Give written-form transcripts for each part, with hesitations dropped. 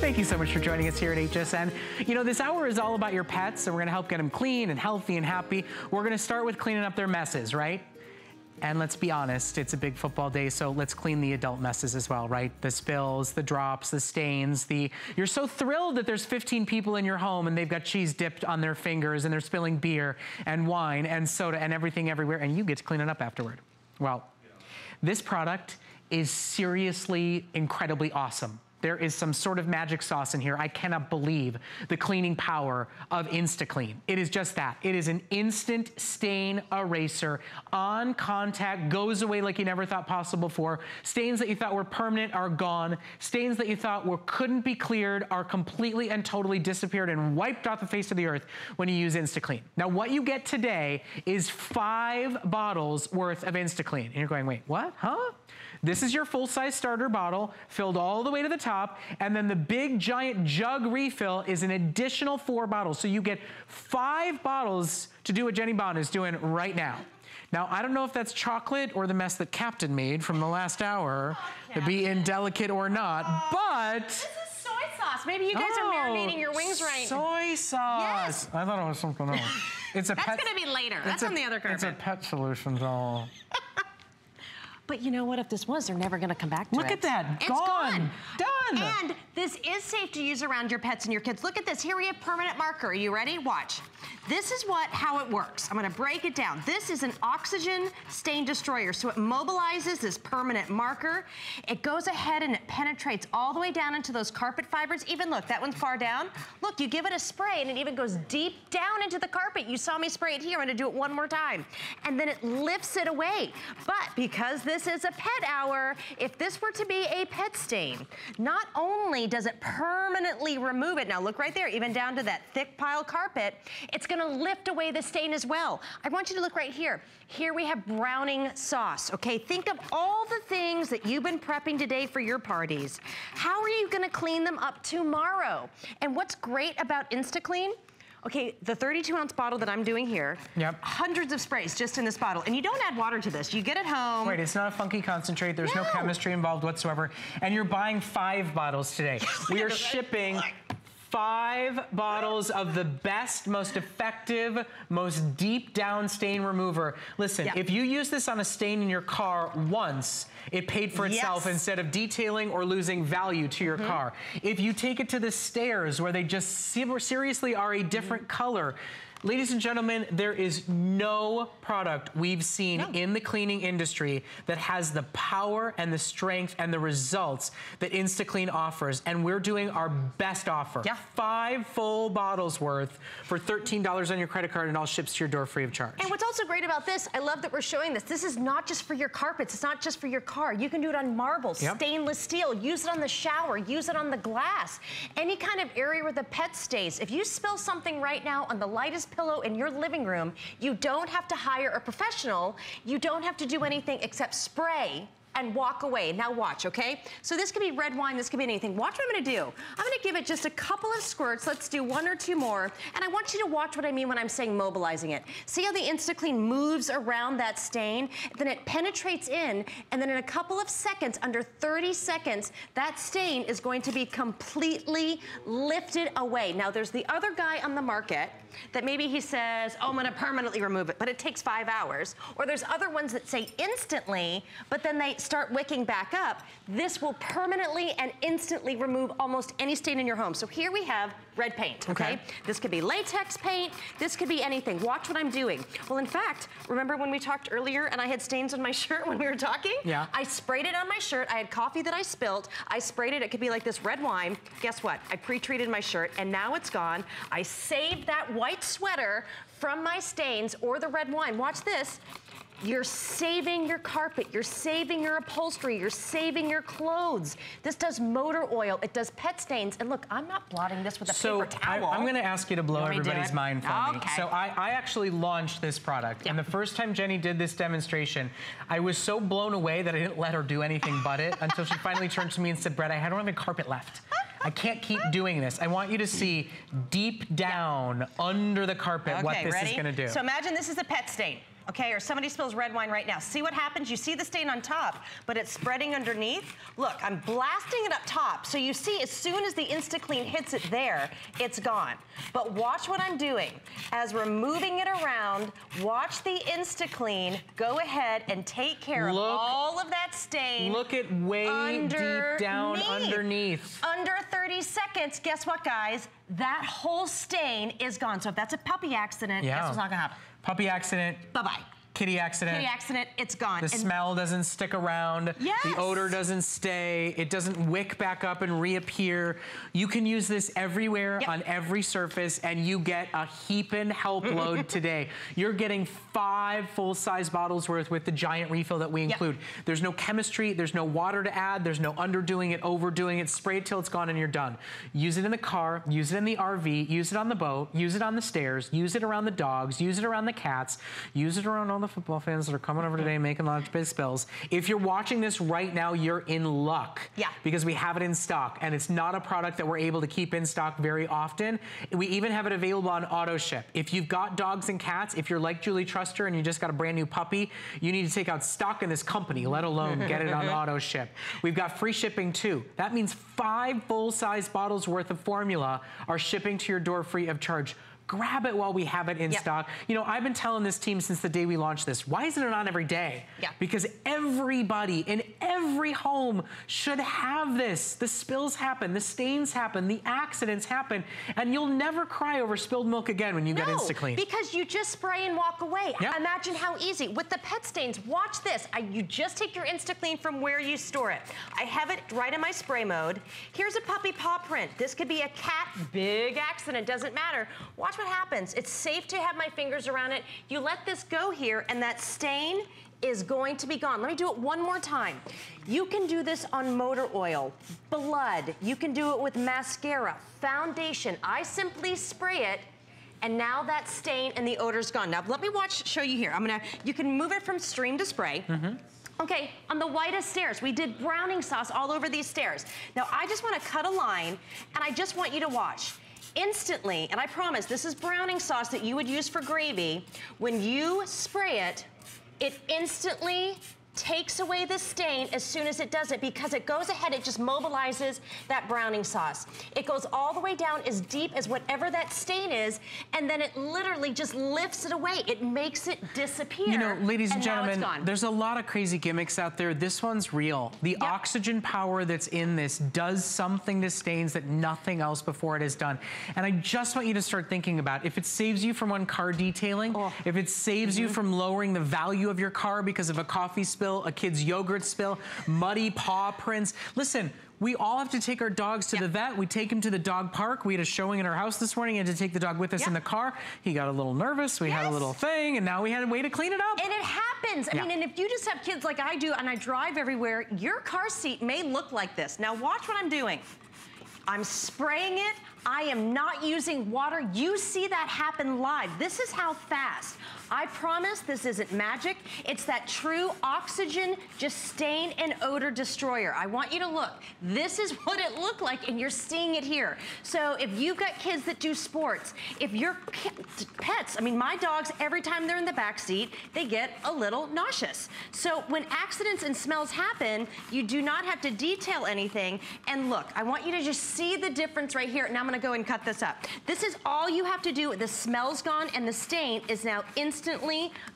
Thank you so much for joining us here at HSN. You know, this hour is all about your pets, and we're gonna help get them clean and healthy and happy. We're gonna start with cleaning up their messes, right? And let's be honest, it's a big football day, so let's clean the adult messes as well, right? The spills, the drops, the stains, the... You're so thrilled that there's 15 people in your home and they've got cheese dipped on their fingers and they're spilling beer and wine and soda and everything everywhere, and you get to clean it up afterward. Well, this product is seriously incredibly awesome. There is some sort of magic sauce in here. I cannot believe the cleaning power of InstaClean. It is just that. It is an instant stain eraser. On contact, goes away like you never thought possible before. Stains that you thought were permanent are gone. Stains that you thought couldn't be cleared are completely and totally disappeared and wiped off the face of the earth when you use InstaClean. Now, what you get today is 5 bottles worth of InstaClean. And you're going, wait, what? Huh? This is your full-size starter bottle filled all the way to the top, and then the big giant jug refill is an additional 4 bottles. So you get 5 bottles to do what Jenny Bond is doing right now. Now, I don't know if that's chocolate or the mess that Captain made from the last hour, to be indelicate or not, but... Maybe you guys are marinating your wings right. Soy sauce. Yes. I thought it was something else. It's a pet... That's gonna be later. That's on the other carpet. It's a pet solution doll. But you know what? If this was, they're never going to come back to it. Look at that. It's gone. Done. And this is safe to use around your pets and your kids. Look at this. Here we have permanent marker. Are you ready? Watch. This is how it works. I'm going to break it down. This is an oxygen stain destroyer. So it mobilizes this permanent marker. It goes ahead and it penetrates all the way down into those carpet fibers. Even look, that one's far down. Look, you give it a spray and it even goes deep down into the carpet. You saw me spray it here. I'm going to do it one more time. And then it lifts it away. But because this is a pet hour, if this were to be a pet stain, not only does it permanently remove it, now look right there, even down to that thick pile carpet, it's gonna lift away the stain as well. I want you to look right here. Here we have browning sauce, okay? Think of all the things that you've been prepping today for your parties. How are you gonna clean them up tomorrow? And what's great about InstaClean? Okay, the 32-ounce bottle that I'm doing here, yep. Hundreds of sprays just in this bottle. And you don't add water to this. You get it home. Right, it's not a funky concentrate. There's no chemistry involved whatsoever. And you're buying 5 bottles today. We are shipping 5 bottles of the best, most effective, most deep down stain remover. Listen, if you use this on a stain in your car once, it paid for itself instead of detailing or losing value to your car. If you take it to the stairs where they just seriously are a different color, ladies and gentlemen, there is no product we've seen in the cleaning industry that has the power and the strength and the results that InstaClean offers, and we're doing our best offer. 5 full bottles worth for $13 on your credit card, and all ships to your door free of charge. And what's also great about this, I love that we're showing this. This is not just for your carpets. It's not just for your car. You can do it on marbles, stainless steel. Use it on the shower. Use it on the glass. Any kind of area where the pet stays. If you spill something right now on the lightest pillow in your living room, you don't have to hire a professional. You don't have to do anything except spray and walk away. Now watch, okay? So this could be red wine, this could be anything. Watch what I'm gonna do. I'm gonna give it just a couple of squirts. Let's do 1 or 2 more. And I want you to watch what I mean when I'm saying mobilizing it. See how the InstaClean moves around that stain? Then it penetrates in, and then in a couple of seconds, under 30 seconds, that stain is going to be completely lifted away. Now there's the other guy on the market that maybe he says, oh, I'm gonna permanently remove it, but it takes 5 hours. Or there's other ones that say instantly, but then they start wicking back up. This will permanently and instantly remove almost any stain in your home. So here we have red paint, okay? This could be latex paint, this could be anything. Watch what I'm doing. Well, in fact, remember when we talked earlier and I had stains on my shirt when we were talking? Yeah. I sprayed it on my shirt, I had coffee that I spilt, I sprayed it, it could be like this red wine. Guess what? I pre-treated my shirt and now it's gone. I saved that white sweater from my stains or the red wine. Watch this. You're saving your carpet, you're saving your upholstery, you're saving your clothes. This does motor oil, it does pet stains, and look, I'm not blotting this with a paper towel. I'm gonna ask you to blow everybody's mind for me. So I actually launched this product, and the first time Jenny did this demonstration, I was so blown away that I didn't let her do anything but it until she finally turned to me and said, Brett, I don't have any carpet left. I can't keep doing this. I want you to see deep down under the carpet what this is gonna do. So imagine this is a pet stain. okay? Or somebody spills red wine right now. See what happens? You see the stain on top, but it's spreading underneath. Look, I'm blasting it up top. So you see, as soon as the InstaClean hits it there, it's gone. But watch what I'm doing. As we're moving it around, watch the InstaClean go ahead and take care of all of that stain. Look at way underneath. Deep down underneath. Under 30 seconds, guess what, guys? That whole stain is gone. So if that's a puppy accident, yeah, guess what's not gonna happen? Puppy accident. Bye-bye. Kitty accident. Kitty accident, it's gone. The smell doesn't stick around. Yes. The odor doesn't stay. It doesn't wick back up and reappear. You can use this everywhere, yep, on every surface, and you get a heapin' help load today. You're getting 5 full-size bottles worth with the giant refill that we include. Yep. There's no chemistry, there's no water to add, there's no underdoing it, overdoing it. Spray it till it's gone and you're done. Use it in the car, use it in the RV, use it on the boat, use it on the stairs, use it around the dogs, use it around the cats, use it around all the football fans that are coming over today making lots of big spills. If you're watching this right now, you're in luck. Yeah. Because we have it in stock, and it's not a product that we're able to keep in stock very often. We even have it available on auto ship. If you've got dogs and cats, if you're like Julie Truster and you just got a brand new puppy, you need to take out stock in this company, let alone get it on auto ship. We've got free shipping too. That means 5 full-size bottles worth of formula are shipping to your door free of charge. Grab it while we have it in, yep, stock. You know, I've been telling this team since the day we launched this, why isn't it on every day? Yeah. Because everybody in every home should have this. The spills happen, the stains happen, the accidents happen, and you'll never cry over spilled milk again when you get InstaClean. Because you just spray and walk away. Yep. Imagine how easy. With the pet stains, watch this. You just take your InstaClean from where you store it. I have it right in my spray mode. Here's a puppy paw print. This could be a cat, big accident, doesn't matter. Watch what happens. It's safe to have my fingers around it. You let this go here and that stain is going to be gone. Let me do it one more time. You can do this on motor oil, blood. You can do it with mascara, foundation. I simply spray it and now that stain and the odor's gone. Now let me show you here. You can move it from stream to spray. Mm-hmm. Okay, on the whitest stairs, we did browning sauce all over these stairs. Now I just wanna cut a line and I just want you to watch. Instantly, and I promise this is browning sauce that you would use for gravy, when you spray it, it instantly takes away the stain as soon as it does it because it goes ahead, it just mobilizes that browning sauce. It goes all the way down as deep as whatever that stain is, and then it literally just lifts it away. It makes it disappear. You know, ladies and gentlemen, there's a lot of crazy gimmicks out there. This one's real. The oxygen power that's in this does something to stains that nothing else before it has done. And I just want you to start thinking about if it saves you from on car detailing, if it saves you from lowering the value of your car because of a coffee spill, a kid's yogurt spill, muddy paw prints. Listen, we all have to take our dogs to the vet. We take them to the dog park. We had a showing in our house this morning and had to take the dog with us in the car. He got a little nervous. We had a little thing, and now we had a way to clean it up. And it happens. I mean, and if you just have kids like I do and I drive everywhere, your car seat may look like this. Now watch what I'm doing. I'm spraying it. I am not using water. You see that happen live. This is how fast. I promise this isn't magic. It's that true oxygen, just stain and odor destroyer. I want you to look. This is what it looked like and you're seeing it here. So if you've got kids that do sports, if your pets, I mean my dogs, every time they're in the back seat, they get a little nauseous. So when accidents and smells happen, you do not have to detail anything. And look, I want you to just see the difference right here. Now I'm gonna go and cut this up. This is all you have to do. The smell's gone and the stain is now instantly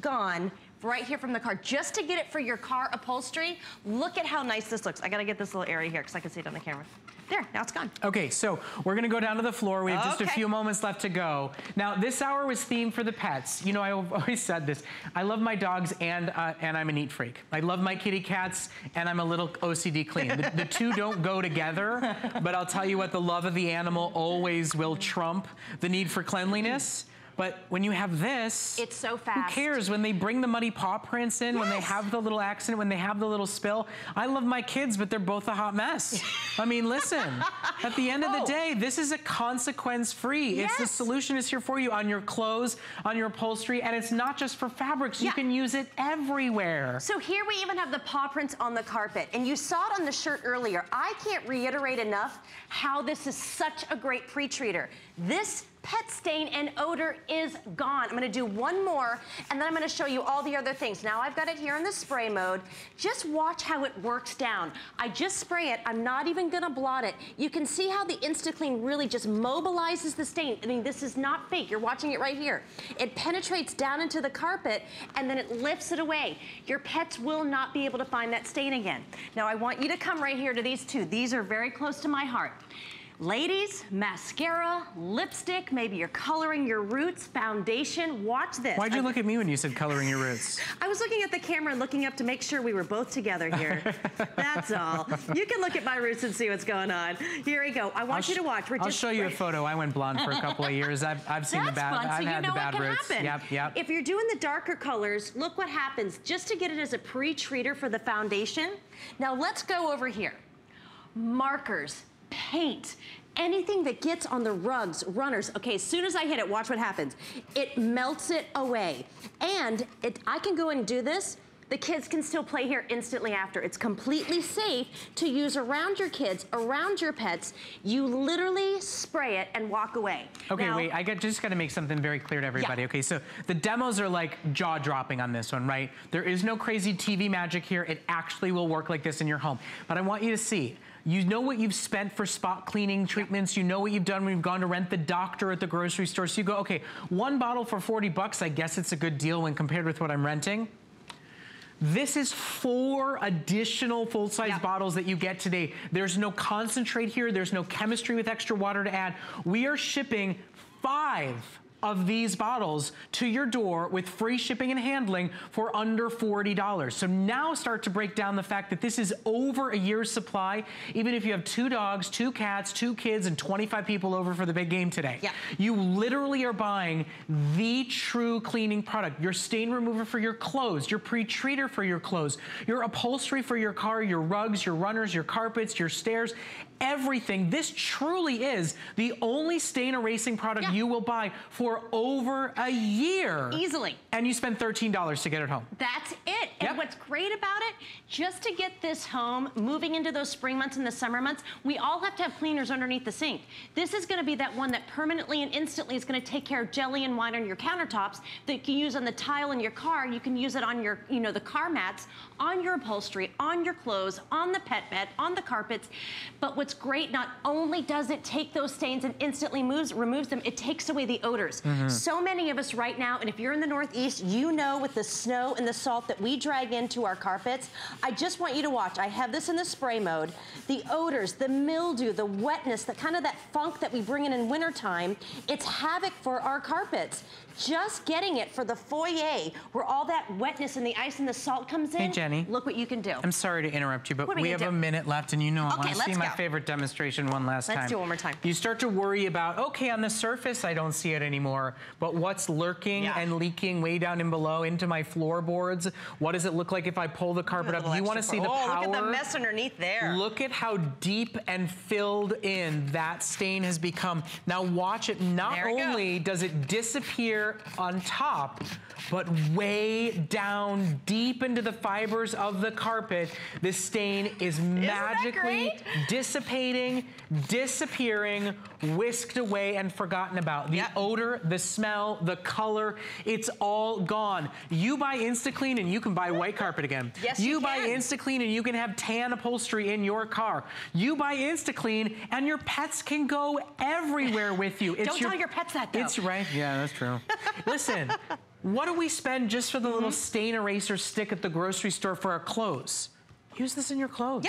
gone right here from the car. Just to get it for your car upholstery, look at how nice this looks. I gotta get this little area here because I can see it on the camera. There, now it's gone. Okay, so we're gonna go down to the floor. We have just a few moments left to go. Now, this hour was themed for the pets. You know, I've always said this. I love my dogs and I'm a neat freak. I love my kitty cats and I'm a little OCD clean. The two don't go together, but I'll tell you what, the love of the animal always will trump the need for cleanliness. But when you have this, it's so fast. Who cares when they bring the muddy paw prints in, when they have the little accident, when they have the little spill? I love my kids, but they're both a hot mess. I mean, listen, at the end of the day, this is a consequence-free. It's the solution is here for you on your clothes, on your upholstery, and it's not just for fabrics. You can use it everywhere. So here we even have the paw prints on the carpet, and you saw it on the shirt earlier. I can't reiterate enough how this is such a great pre-treater. This pet stain and odor is gone. I'm gonna do one more, and then I'm gonna show you all the other things. Now I've got it here in the spray mode. Just watch how it works down. I just spray it, I'm not even gonna blot it. You can see how the InstaClean really just mobilizes the stain. I mean, this is not fake, you're watching it right here. It penetrates down into the carpet, and then it lifts it away. Your pets will not be able to find that stain again. Now I want you to come right here to these two. These are very close to my heart. Ladies, mascara, lipstick, maybe you're coloring your roots, foundation, watch this. Why'd you look at me when you said coloring your roots? I was looking at the camera and looking up to make sure we were both together here. That's all. You can look at my roots and see what's going on. Here we go. I want you to watch. I'll show you a photo. I went blonde for a couple of years. I've seen the bad, I've had the bad roots. Yep. If you're doing the darker colors, look what happens. Just to get it as a pre-treater for the foundation. Now let's go over here. Markers. Paint, anything that gets on the rugs, runners. Okay, as soon as I hit it, watch what happens. It melts it away. And I can go and do this. The kids can still play here instantly after. It's completely safe to use around your kids, around your pets. You literally spray it and walk away. Okay, now, wait, just gotta make something very clear to everybody. Yeah. Okay, so the demos are like jaw-dropping on this one, right? There is no crazy TV magic here. It actually will work like this in your home. But I want you to see. You know what you've spent for spot cleaning treatments. You know what you've done when you've gone to rent the doctor at the grocery store. So you go, okay, one bottle for 40 bucks, I guess it's a good deal when compared with what I'm renting. This is 4 additional full-size bottles that you get today. There's no concentrate here. There's no chemistry with extra water to add. We are shipping 5 of these bottles to your door with free shipping and handling for under $40. So now start to break down the fact that this is over a year's supply, even if you have 2 dogs, 2 cats, 2 kids, and 25 people over for the big game today. Yeah. You literally are buying the true cleaning product, your stain remover for your clothes, your pre-treater for your clothes, your upholstery for your car, your rugs, your runners, your carpets, your stairs, everything. This truly is the only stain erasing product you will buy for over a year. Easily. And you spend $13 to get it home. That's it. And what's great about it, just to get this home, moving into those spring months and the summer months, we all have to have cleaners underneath the sink. This is gonna be that one that permanently and instantly is gonna take care of jelly and wine on your countertops that you can use on the tile in your car. You can use it on your, you know, the car mats, on your upholstery, on your clothes, on the pet bed, on the carpets. But what's great, not only does it take those stains and instantly removes them, it takes away the odors. So many of us right now, and if you're in the Northeast, you know with the snow and the salt that we drag into our carpets. I just want you to watch. I have this in the spray mode. The odors, the mildew, the wetness, the kind of that funk that we bring in wintertime, it's havoc for our carpets. Just getting it for the foyer, where all that wetness and the ice and the salt comes in. Hey, Jenny. Look what you can do. I'm sorry to interrupt you, but we have a minute left, and you know I want to see my favorite demonstration one last time. Let's do it one more time. You start to worry about, okay, on the surface, I don't see it anymore, but what's lurking and leaking way down and below into my floorboards? What does it look like if I pull the carpet up? You want to see the power? Look at the mess underneath there. Look at how deep and filled in that stain has become. Now watch it. Not only does it disappear on top, but way down deep into the fibers of the carpet, this stain is magically dissipating, disappearing, whisked away and forgotten about. The odor, the smell, the color, it's all gone. You buy InstaClean and you can buy white carpet again. You buy InstaClean and you can have tan upholstery in your car. You buy InstaClean and your pets can go everywhere with you. It's Don't tell your pets that though. It's right. Yeah, that's true. Listen, what do we spend just for the little stain eraser stick at the grocery store for our clothes? Use this in your clothes.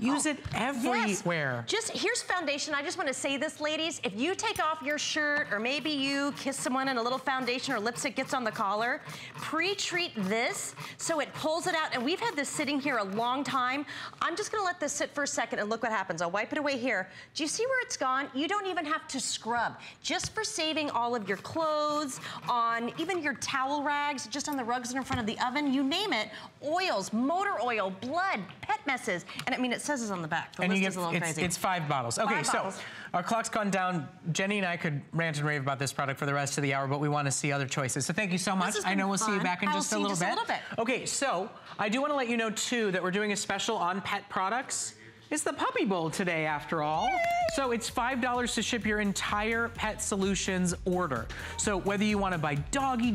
Use it everywhere. Just here's foundation. I just want to say this, ladies. If you take off your shirt or maybe you kiss someone and a little foundation or lipstick gets on the collar, pre-treat this so it pulls it out. And we've had this sitting here a long time. I'm just going to let this sit for a second and look what happens. I'll wipe it away here. Do you see where it's gone? You don't even have to scrub. Just for saving all of your clothes, on even your towel rags, just on the rugs in front of the oven, you name it, oils, motor oil, blood, pet messes. And I mean, it says it's on the back. The and list you get, is a little crazy. It's 5 bottles. Okay, so our clock's gone down. Jenny and I could rant and rave about this product for the rest of the hour, but we want to see other choices. So thank you so much. I know we'll see you back in just a little bit. Okay, so I do want to let you know, too, that we're doing a special on pet products. It's the puppy bowl today, after all. Yay! So it's $5 to ship your entire pet solutions order. So whether you want to buy doggy